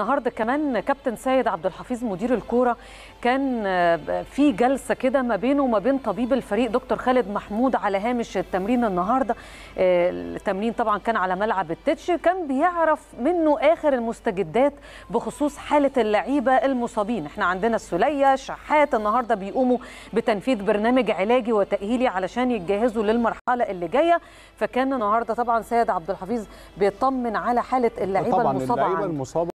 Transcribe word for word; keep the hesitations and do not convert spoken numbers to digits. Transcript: النهارده كمان كابتن سيد عبد الحفيظ مدير الكوره كان في جلسه كده ما بينه وما بين طبيب الفريق دكتور خالد محمود على هامش التمرين النهارده. التمرين طبعا كان على ملعب التتش، كان بيعرف منه اخر المستجدات بخصوص حاله اللعيبه المصابين. احنا عندنا السليه شحات النهارده بيقوموا بتنفيذ برنامج علاجي وتاهيلي علشان يتجهزوا للمرحله اللي جايه، فكان النهارده طبعا سيد عبد الحفيظ بيطمن على حاله اللعيبه المصابه.